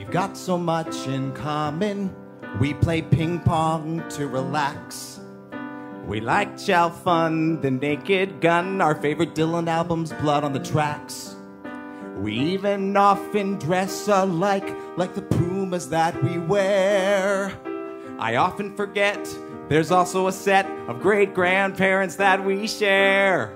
We've got so much in common. We play ping pong to relax. We like Chow Fun, The Naked Gun. Our favorite Dylan album's Blood on the Tracks. We even often dress alike, like the pumas that we wear. I often forget there's also a set of great-grandparents that we share.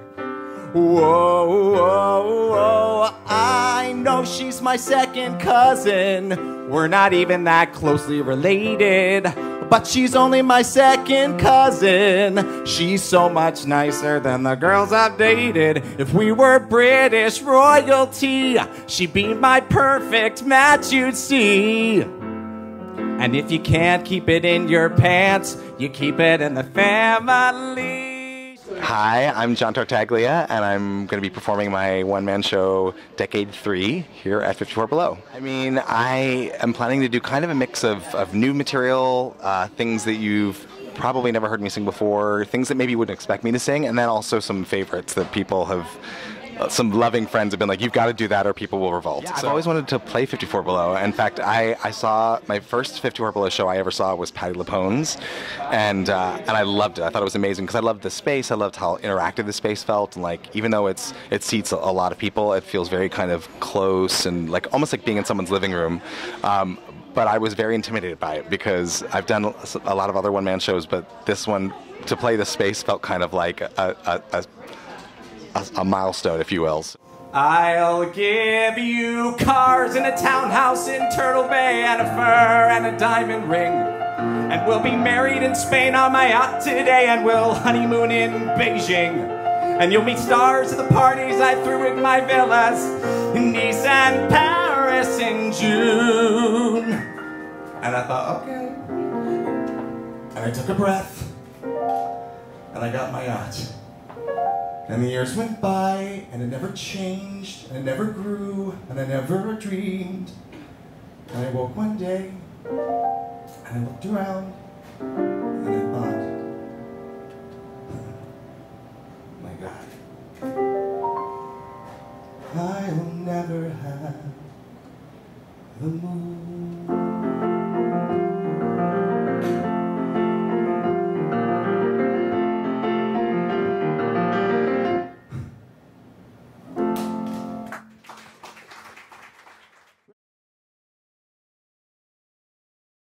Whoa, whoa, whoa, I know she's my second cousin. We're not even that closely related, but she's only my second cousin. She's so much nicer than the girls I've dated. If we were British royalty, she'd be my perfect match, you'd see. And if you can't keep it in your pants, you keep it in the family. Hi, I'm John Tartaglia, and I'm going to be performing my one-man show, Decade 3, here at 54 Below. I mean, I am planning to do kind of a mix of new material, things that you've probably never heard me sing before, things that maybe you wouldn't expect me to sing, and then also some favorites that people have... some loving friends have been like, you've got to do that or people will revolt. Yeah, so I've always wanted to play 54 Below. In fact, I saw my first 54 Below show I ever saw was Patti LuPone's, and I loved it. I thought it was amazing because I loved the space. I loved how interactive the space felt, and like even though it seats a lot of people, it feels very kind of close and like almost like being in someone's living room. But I was very intimidated by it because I've done a lot of other one-man shows, but this one, to play the space felt kind of like a milestone, if you will. I'll give you cars and a townhouse in Turtle Bay and a fur and a diamond ring. And we'll be married in Spain on my yacht today, and we'll honeymoon in Beijing. And you'll meet stars at the parties I threw in my villas in Nice and Paris in June. And I thought, okay. And I took a breath, and I got my yacht. And the years went by, and it never changed, and it never grew, and I never dreamed. And I woke one day, and I looked around,